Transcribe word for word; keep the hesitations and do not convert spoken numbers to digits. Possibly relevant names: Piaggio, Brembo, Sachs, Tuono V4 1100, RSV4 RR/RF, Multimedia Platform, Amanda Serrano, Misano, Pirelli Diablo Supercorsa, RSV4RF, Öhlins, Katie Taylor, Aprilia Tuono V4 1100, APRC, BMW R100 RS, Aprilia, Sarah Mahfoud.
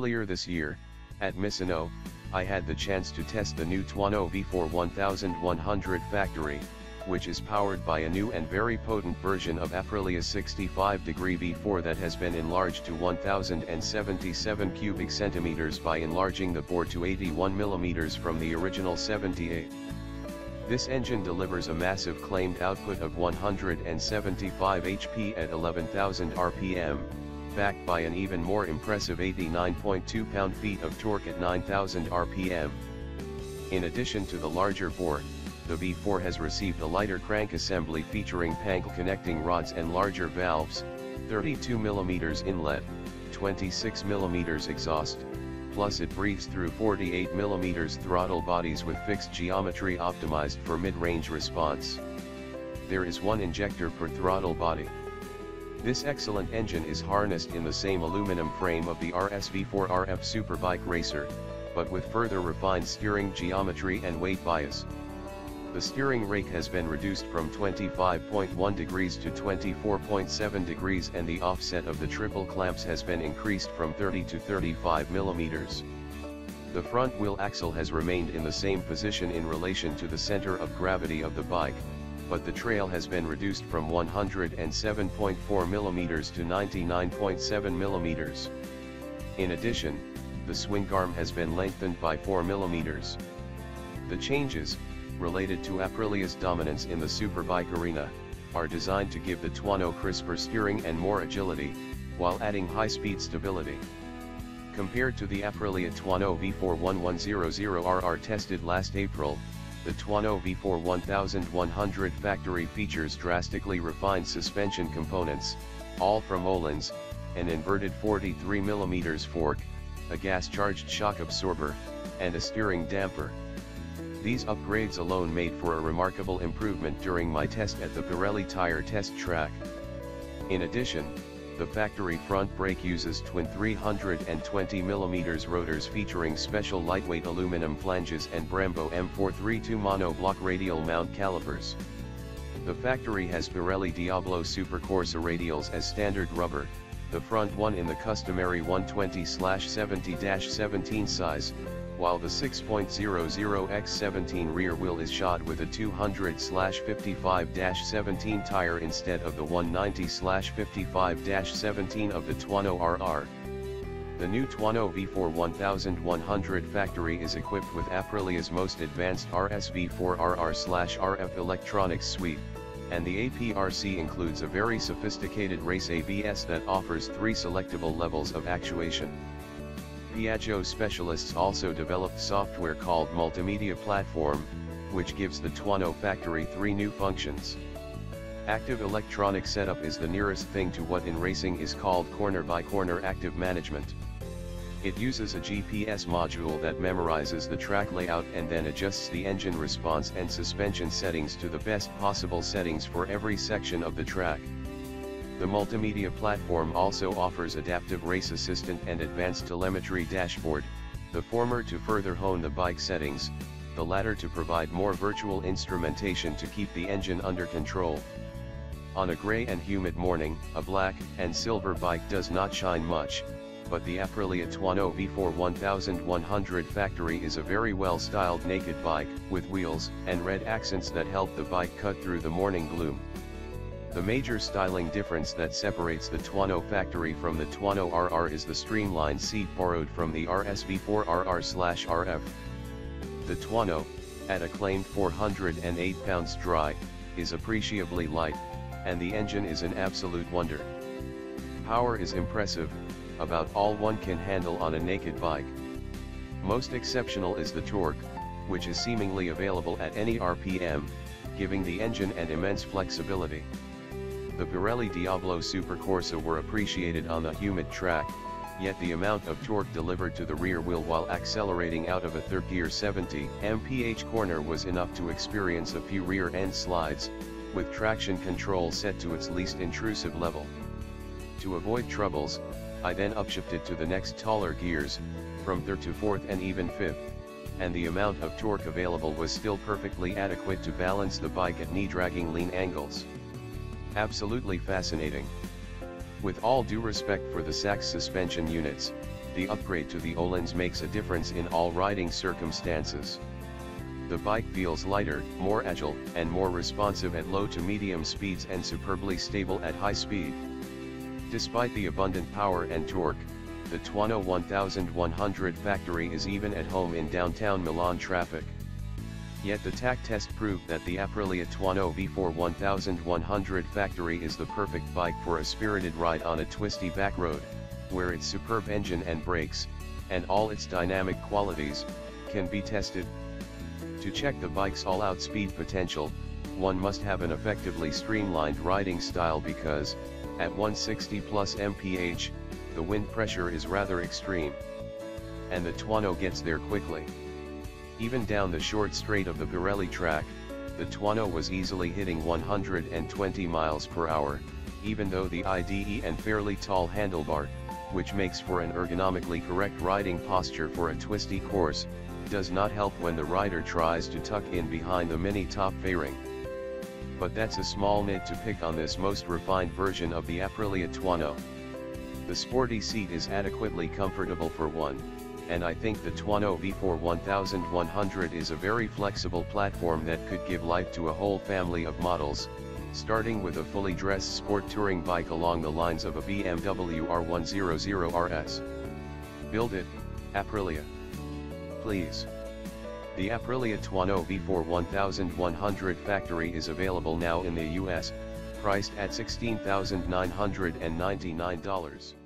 Earlier this year, at Misano, I had the chance to test the new Tuono V four eleven hundred factory, which is powered by a new and very potent version of Aprilia's sixty-five degree V four that has been enlarged to one thousand seventy-seven cubic centimeters by enlarging the bore to eighty-one millimeters from the original seventy-eight. This engine delivers a massive claimed output of one hundred seventy-five horsepower at eleven thousand R P M, backed by an even more impressive eighty-nine point two pound-feet of torque at nine thousand R P M. In addition to the larger bore, the V four has received a lighter crank assembly featuring panel connecting rods and larger valves, thirty-two millimeter inlet, twenty-six millimeter exhaust, plus it breathes through forty-eight millimeter throttle bodies with fixed geometry optimized for mid-range response. There is one injector per throttle body. This excellent engine is harnessed in the same aluminum frame of the R S V four R F Superbike Racer, but with further refined steering geometry and weight bias. The steering rake has been reduced from twenty-five point one degrees to twenty-four point seven degrees, and the offset of the triple clamps has been increased from thirty to thirty-five millimeters. The front wheel axle has remained in the same position in relation to the center of gravity of the bike, but the trail has been reduced from one hundred seven point four millimeters to ninety-nine point seven millimeters. In addition, the swingarm has been lengthened by four millimeters. The changes, related to Aprilia's dominance in the superbike arena, are designed to give the Tuono crisper steering and more agility, while adding high-speed stability. Compared to the Aprilia Tuono V four eleven hundred R R tested last April, the Tuono V four eleven hundred factory features drastically refined suspension components, all from Öhlins, an inverted forty-three millimeter fork, a gas-charged shock absorber, and a steering damper. These upgrades alone made for a remarkable improvement during my test at the Pirelli tire test track. In addition, the factory front brake uses twin three hundred twenty millimeter rotors featuring special lightweight aluminum flanges and Brembo M four thirty-two monoblock radial mount calipers. The factory has Pirelli Diablo Supercorsa radials as standard rubber, the front one in the customary one twenty seventy seventeen size, while the six point zero zero by seventeen rear wheel is shod with a two hundred fifty-five seventeen tire instead of the one ninety fifty-five seventeen of the Tuono R R. The new Tuono V four eleven hundred factory is equipped with Aprilia's most advanced R S V four R R R F electronics suite, and the A P R C includes a very sophisticated race A B S that offers three selectable levels of actuation. Piaggio specialists also developed software called Multimedia Platform, which gives the Tuono factory three new functions. Active electronic setup is the nearest thing to what in racing is called corner-by-corner active management. It uses a G P S module that memorizes the track layout and then adjusts the engine response and suspension settings to the best possible settings for every section of the track. The multimedia platform also offers adaptive race assistant and advanced telemetry dashboard, the former to further hone the bike settings, the latter to provide more virtual instrumentation to keep the engine under control. On a gray and humid morning, a black and silver bike does not shine much, but the Aprilia Tuono V four eleven hundred factory is a very well-styled naked bike, with wheels and red accents that help the bike cut through the morning gloom. The major styling difference that separates the Tuono factory from the Tuono R R is the streamlined seat borrowed from the R S V four R R R F. The Tuono, at a claimed four hundred eight pounds dry, is appreciably light, and the engine is an absolute wonder. Power is impressive, about all one can handle on a naked bike. Most exceptional is the torque, which is seemingly available at any R P M, giving the engine an immense flexibility. The Pirelli Diablo Supercorsa were appreciated on the humid track, yet the amount of torque delivered to the rear wheel while accelerating out of a third gear seventy miles per hour corner was enough to experience a few rear end slides, with traction control set to its least intrusive level. To avoid troubles, I then upshifted to the next taller gears, from third to fourth and even fifth, and the amount of torque available was still perfectly adequate to balance the bike at knee-dragging lean angles. Absolutely fascinating. With all due respect for the Sachs suspension units, the upgrade to the Öhlins makes a difference in all riding circumstances. The bike feels lighter, more agile, and more responsive at low to medium speeds and superbly stable at high speed. Despite the abundant power and torque, the Tuono eleven hundred factory is even at home in downtown Milan traffic. Yet the T A C test proved that the Aprilia Tuono V four eleven hundred factory is the perfect bike for a spirited ride on a twisty back road, where its superb engine and brakes, and all its dynamic qualities, can be tested. To check the bike's all-out speed potential, one must have an effectively streamlined riding style because, at one hundred sixty plus miles per hour, the wind pressure is rather extreme. And the Tuono gets there quickly. Even down the short straight of the Pirelli track, the Tuono was easily hitting one hundred twenty miles per hour, even though the I D E and fairly tall handlebar, which makes for an ergonomically correct riding posture for a twisty course, does not help when the rider tries to tuck in behind the mini top fairing. But that's a small nit to pick on this most refined version of the Aprilia Tuono. The sporty seat is adequately comfortable for one, and I think the Tuono V four eleven hundred is a very flexible platform that could give life to a whole family of models, starting with a fully dressed sport touring bike along the lines of a B M W R one hundred R S. Build it, Aprilia. Please. The Aprilia Tuono V four eleven hundred factory is available now in the U S, priced at sixteen thousand nine hundred ninety-nine dollars.